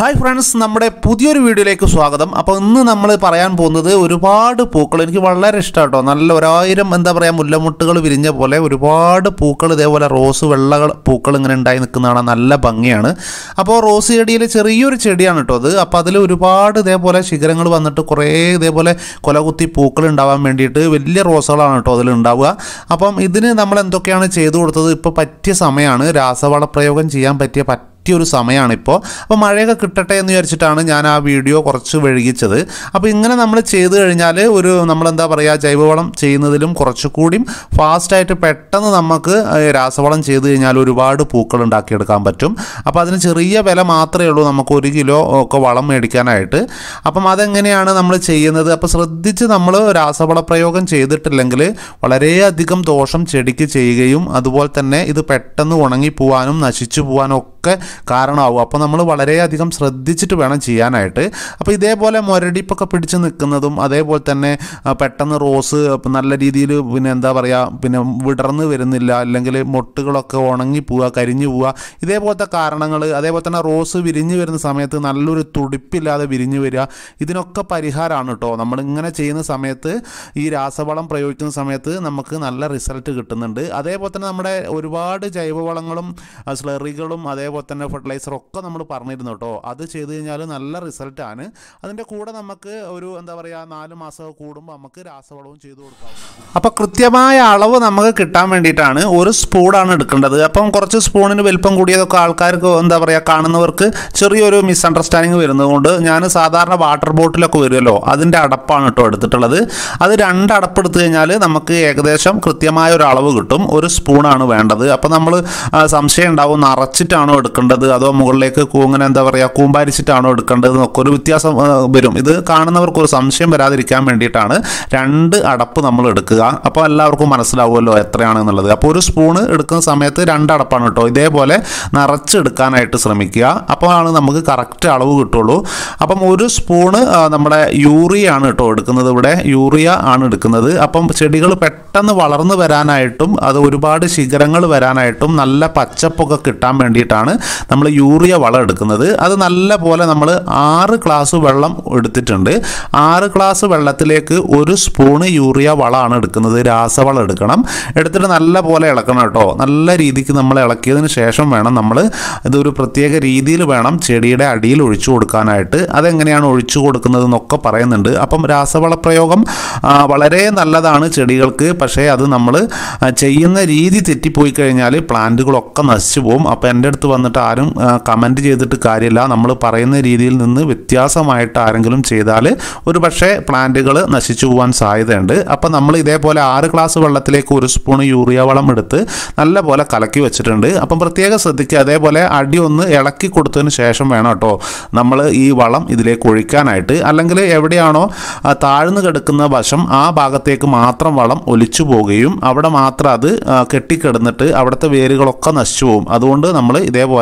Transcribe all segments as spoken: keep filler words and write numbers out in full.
Hi friends, നമ്മുടെ പുതിയൊരു വീഡിയോയിലേക്ക് സ്വാഗതം. അപ്പോൾ ഇന്ന് നമ്മൾ പറയാൻ പോകുന്നത് ഒരുപാട് പൂക്കൾ, എനിക്ക് വളരെ ഇഷ്ടമാണ് കേട്ടോ. നല്ല ഒരായിരം എന്താ പറയുക മുല്ലമുട്ടുകൾ വിരിഞ്ഞ പോലെ ഒരുപാട് പൂക്കൾ, ഇതേപോലെ റോസ് വെള്ള പൂക്കൾ ഇങ്ങനെ ഉണ്ടായി നിൽക്കുന്നതാണ്, നല്ല ഭംഗിയാണ്. അപ്പോൾ റോസ് ചെടിയിൽ ചെറിയൊരു ചെടിയാണ് കേട്ടോ അത്. അപ്പോൾ അതിൽ ഒരുപാട് ഇതേപോലെ ശിഖരങ്ങൾ വന്നിട്ട് കുറേ ഇതേപോലെ കൊലകുത്തി പൂക്കൾ ഉണ്ടാവാൻ വേണ്ടിയിട്ട് വലിയ റോസുകളാണ് കേട്ടോ അതിലുണ്ടാവുക. അപ്പം ഇതിന് നമ്മൾ എന്തൊക്കെയാണ് ചെയ്തു കൊടുത്തത്? ഇപ്പോൾ പറ്റിയ സമയമാണ്, രാസവളപ്രയോഗം ചെയ്യാൻ പറ്റിയ പറ്റ ഒരു സമയമാണിപ്പോൾ. അപ്പോൾ മഴയൊക്കെ കിട്ടട്ടെ എന്ന് വിചാരിച്ചിട്ടാണ് ഞാൻ ആ വീഡിയോ കുറച്ച് വൈകിച്ചത്. അപ്പോൾ ഇങ്ങനെ നമ്മൾ ചെയ്തു കഴിഞ്ഞാൽ ഒരു നമ്മളെന്താ പറയുക ജൈവവളം ചെയ്യുന്നതിലും കുറച്ചുകൂടി ഫാസ്റ്റായിട്ട് പെട്ടെന്ന് നമുക്ക് രാസവളം ചെയ്ത് കഴിഞ്ഞാൽ ഒരുപാട് പൂക്കൾ ഉണ്ടാക്കിയെടുക്കാൻ പറ്റും. അപ്പോൾ അതിന് ചെറിയ വില മാത്രമേ ഉള്ളൂ, നമുക്ക് ഒരു കിലോ ഒക്കെ വളം മേടിക്കാനായിട്ട്. അപ്പം അതെങ്ങനെയാണ് നമ്മൾ ചെയ്യുന്നത്? അപ്പോൾ ശ്രദ്ധിച്ച് നമ്മൾ രാസവള പ്രയോഗം ചെയ്തിട്ടില്ലെങ്കിൽ വളരെയധികം ദോഷം ചെടിക്ക് ചെയ്യുകയും അതുപോലെ തന്നെ ഇത് പെട്ടെന്ന് ഉണങ്ങിപ്പോവാനും നശിച്ചു പോകാനും ഒക്കെ കാരണമാവും. അപ്പോൾ നമ്മൾ വളരെയധികം ശ്രദ്ധിച്ചിട്ട് വേണം ചെയ്യാനായിട്ട്. അപ്പോൾ ഇതേപോലെ മുരടിപ്പൊക്കെ പിടിച്ച് നിൽക്കുന്നതും അതേപോലെ തന്നെ പെട്ടെന്ന് റോസ് നല്ല രീതിയിൽ പിന്നെ എന്താ പറയുക പിന്നെ വിടർന്ന് വരുന്നില്ല, അല്ലെങ്കിൽ മൊട്ടുകളൊക്കെ ഉണങ്ങി പോവുക, കരിഞ്ഞു പോവുക, ഇതേപോലത്തെ കാരണങ്ങൾ. അതേപോലെ തന്നെ റോസ് വിരിഞ്ഞു വരുന്ന സമയത്ത് നല്ലൊരു തുടിപ്പില്ലാതെ വിരിഞ്ഞു വരിക, ഇതിനൊക്കെ പരിഹാരമാണ് കേട്ടോ. നമ്മളിങ്ങനെ ചെയ്യുന്ന സമയത്ത്, ഈ രാസവളം പ്രയോഗിക്കുന്ന സമയത്ത് നമുക്ക് നല്ല റിസൾട്ട് കിട്ടുന്നുണ്ട്. അതേപോലെ തന്നെ നമ്മുടെ ഒരുപാട് ജൈവവളങ്ങളും സ്ലറികളും അതേപോലെ തന്നെ ഫെർട്ടിലൈസറൊക്കെ നമ്മൾ പറഞ്ഞിരുന്നു കേട്ടോ. അത് ചെയ്ത് കഴിഞ്ഞാൽ നല്ല റിസൾട്ടാണ്. അതിൻ്റെ കൂടെ നമുക്ക് ഒരു എന്താ പറയുക നാല് മാസം കൂടുമ്പോൾ നമുക്ക് രാസവളവും ചെയ്തു കൊടുക്കാം. അപ്പോൾ കൃത്യമായ അളവ് നമുക്ക് കിട്ടാൻ വേണ്ടിയിട്ടാണ് ഒരു സ്പൂണാണ് എടുക്കേണ്ടത്. അപ്പം കുറച്ച് സ്പൂണിന് വലിപ്പം കൂടിയതൊക്കെ ആൾക്കാർക്ക് എന്താ പറയുക കാണുന്നവർക്ക് ചെറിയൊരു മിസ്അണ്ടർസ്റ്റാൻഡിങ് വരുന്നതുകൊണ്ട് ഞാൻ സാധാരണ വാട്ടർ ബോട്ടിലൊക്കെ വരുമല്ലോ അതിൻ്റെ അടപ്പാണ് കേട്ടോ എടുത്തിട്ടുള്ളത്. അത് രണ്ട് അടപ്പ് എടുത്തു കഴിഞ്ഞാൽ നമുക്ക് ഏകദേശം കൃത്യമായ ഒരു അളവ് കിട്ടും. ഒരു സ്പൂണാണ് വേണ്ടത്. അപ്പോൾ നമ്മൾ സംശയം ഉണ്ടാവും നിറച്ചിട്ടാണോ എടുക്കേണ്ടത് അതോ മുകളിലേക്ക് കൂങ്ങനെ എന്താ പറയുക കൂമ്പാരിച്ചിട്ടാണോ എടുക്കേണ്ടത് എന്നൊക്കെ ഒരു വ്യത്യാസം വരും. ഇത് കാണുന്നവർക്ക് ഒരു സംശയം വരാതിരിക്കാൻ വേണ്ടിയിട്ടാണ് രണ്ട് അടപ്പ് നമ്മൾ എടുക്കുക. അപ്പോൾ എല്ലാവർക്കും മനസ്സിലാവുമല്ലോ എത്രയാണെന്നുള്ളത്. അപ്പോൾ ഒരു സ്പൂണ് എടുക്കുന്ന സമയത്ത് രണ്ട് അടപ്പാണ് കേട്ടോ. ഇതേപോലെ നിറച്ചെടുക്കാനായിട്ട് ശ്രമിക്കുക, അപ്പോഴാണ് നമുക്ക് കറക്റ്റ് അളവ് കിട്ടുള്ളൂ. അപ്പം ഒരു സ്പൂണ് നമ്മുടെ യൂറിയ ആണ് കേട്ടോ എടുക്കുന്നത്. ഇവിടെ യൂറിയ ആണ് എടുക്കുന്നത്. അപ്പം ചെടികൾ പെട്ടെന്ന് വളർന്നു വരാനായിട്ടും അത് ഒരുപാട് ശിഖരങ്ങൾ വരാനായിട്ടും നല്ല പച്ചപ്പൊക്കെ കിട്ടാൻ വേണ്ടിയിട്ടാണ് നമ്മൾ യൂറിയ വളം എടുക്കുന്നത്. അത് നല്ല പോലെ നമ്മൾ ആറ് ഗ്ലാസ് വെള്ളം എടുത്തിട്ടുണ്ട്. ആറ് ഗ്ലാസ് വെള്ളത്തിലേക്ക് ഒരു സ്പൂണ് യൂറിയ വളമാണ് എടുക്കുന്നത്. രാസവളം എടുക്കണം. എടുത്തിട്ട് നല്ല പോലെ ഇളക്കണം കേട്ടോ. നല്ല രീതിക്ക് നമ്മൾ ഇളക്കിയതിന് ശേഷം വേണം നമ്മൾ ഇതൊരു പ്രത്യേക രീതിയിൽ വേണം ചെടിയുടെ അടിയിൽ ഒഴിച്ചു കൊടുക്കാനായിട്ട്. അതെങ്ങനെയാണ് ഒഴിച്ചു കൊടുക്കുന്നത് എന്നൊക്കെ പറയുന്നുണ്ട്. അപ്പം രാസവള പ്രയോഗം വളരെ നല്ലതാണ് ചെടികൾക്ക്. പക്ഷേ അത് നമ്മൾ ചെയ്യുന്ന രീതി തെറ്റിപ്പോയി കഴിഞ്ഞാൽ പ്ലാന്റുകളൊക്കെ നശിച്ചു പോകും. അപ്പോൾ എൻ്റെ അടുത്ത് വന്നിട്ട് ആരും കമൻറ്റ് ചെയ്തിട്ട് കാര്യമില്ല. നമ്മൾ പറയുന്ന രീതിയിൽ നിന്ന് വ്യത്യാസമായിട്ട് ആരെങ്കിലും ചെയ്താൽ ഒരു പക്ഷേ പ്ലാന്റുകൾ നശിച്ചു പോകാൻ സാധ്യതയുണ്ട്. അപ്പോൾ നമ്മൾ ഇതേപോലെ ആറ് ഗ്ലാസ് വെള്ളത്തിലേക്ക് ഒരു സ്പൂൺ യൂറിയ വളം എടുത്ത് നല്ല പോലെ കലക്കി വെച്ചിട്ടുണ്ട്. അപ്പം പ്രത്യേകം ശ്രദ്ധിക്കുക. അതേപോലെ അടി ഒന്ന് ഇളക്കി കൊടുത്തതിന് ശേഷം വേണം കേട്ടോ നമ്മൾ ഈ വളം ഇതിലേക്ക് ഒഴിക്കാനായിട്ട്. അല്ലെങ്കിൽ എവിടെയാണോ താഴ്ന്നു കിടക്കുന്ന വശം ആ ഭാഗത്തേക്ക് മാത്രം വളം ഒലിച്ചു പോവുകയും അവിടെ മാത്രം അത് കെട്ടിക്കിടന്നിട്ട് അവിടുത്തെ വേരുകളൊക്കെ നശിച്ചു പോകും. അതുകൊണ്ട് നമ്മൾ ഇതേപോലെ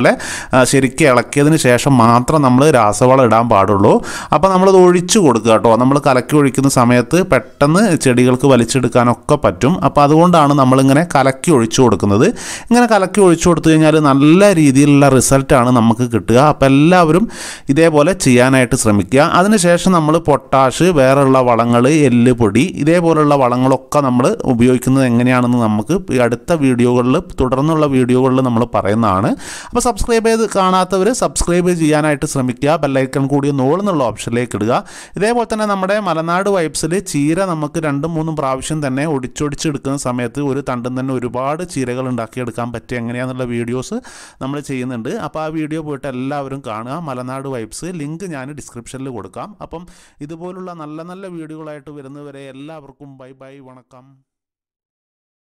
ശരിക്കും ഇളക്കിയതിന് ശേഷം മാത്രം നമ്മൾ രാസവളം ഇടാൻ പാടുള്ളൂ. അപ്പോൾ നമ്മളത് ഒഴിച്ചു കൊടുക്കുക കേട്ടോ. നമ്മൾ കലക്കി ഒഴിക്കുന്ന സമയത്ത് പെട്ടെന്ന് ചെടികൾക്ക് വലിച്ചെടുക്കാനൊക്കെ പറ്റും. അപ്പോൾ അതുകൊണ്ടാണ് നമ്മളിങ്ങനെ കലക്കി ഒഴിച്ചു കൊടുക്കുന്നത്. ഇങ്ങനെ കലക്കി ഒഴിച്ചു കൊടുത്തു കഴിഞ്ഞാൽ നല്ല രീതിയിലുള്ള റിസൾട്ടാണ് നമുക്ക് കിട്ടുക. അപ്പോൾ എല്ലാവരും ഇതേപോലെ ചെയ്യാനായിട്ട് ശ്രമിക്കുക. അതിനുശേഷം നമ്മൾ പൊട്ടാഷ്, വേറെയുള്ള വളങ്ങൾ, എല്ല് പൊടി, ഇതേപോലെയുള്ള വളങ്ങളൊക്കെ നമ്മൾ ഉപയോഗിക്കുന്നത് എങ്ങനെയാണെന്ന് നമുക്ക് അടുത്ത വീഡിയോകളിൽ, തുടർന്നുള്ള വീഡിയോകളിൽ നമ്മൾ പറയുന്നതാണ്. അപ്പോൾ സബ്സ്ക്രൈബ് ചെയ്ത് കാണാത്തവർ സബ്സ്ക്രൈബ് ചെയ്യാനായിട്ട് ശ്രമിക്കുക. ബെല്ലൈക്കൺ കൂടി നോൾ എന്നുള്ള ഓപ്ഷനിലേക്ക് ഇടുക. ഇതേപോലെ തന്നെ നമ്മുടെ മലനാട് വൈബ്സിൽ ചീര നമുക്ക് രണ്ടും മൂന്നും പ്രാവശ്യം തന്നെ ഒടിച്ചൊടിച്ചെടുക്കുന്ന സമയത്ത് ഒരു തണ്ടും തന്നെ ഒരുപാട് ചീരകൾ ഉണ്ടാക്കിയെടുക്കാൻ പറ്റും. എങ്ങനെയാണെന്നുള്ള വീഡിയോസ് നമ്മൾ ചെയ്യുന്നുണ്ട്. അപ്പോൾ ആ വീഡിയോ പോയിട്ട് എല്ലാവരും കാണുക. മലനാട് വൈബ്സ് ലിങ്ക് ഞാൻ ഡിസ്ക്രിപ്ഷനിൽ കൊടുക്കാം. അപ്പം ഇതുപോലുള്ള നല്ല നല്ല വീഡിയോകളായിട്ട് വരുന്നവരെ എല്ലാവർക്കും ബൈ ബൈ, വണക്കം.